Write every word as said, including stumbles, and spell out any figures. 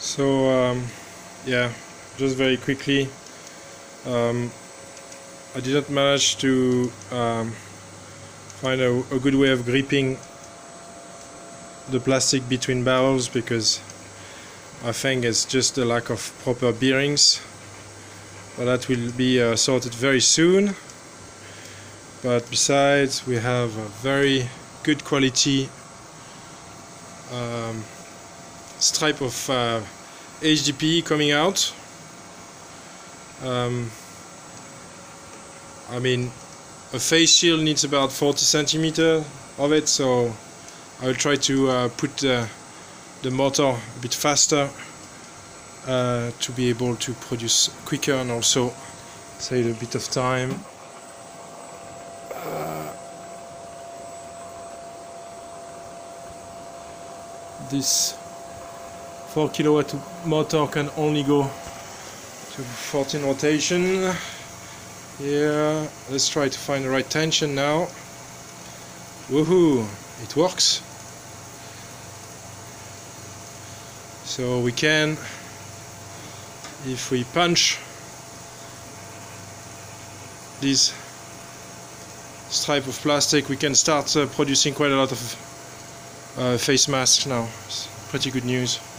So um, yeah, just very quickly, um, I did not manage to um, find a, a good way of gripping the plastic between barrels, because I think it's just a lack of proper bearings, but that will be uh, sorted very soon. But besides, we have a very good quality um, stripe of uh, H D P E coming out. Um, I mean, a face shield needs about forty centimeters of it, so I will try to uh, put uh, the motor a bit faster uh, to be able to produce quicker and also save a bit of time. Uh, this four kilowatt motor can only go to fourteen rotation. Yeah, let's try to find the right tension now. Woohoo! It works. So we can, if we punch this stripe of plastic, we can start uh, producing quite a lot of uh, face masks now. It's pretty good news.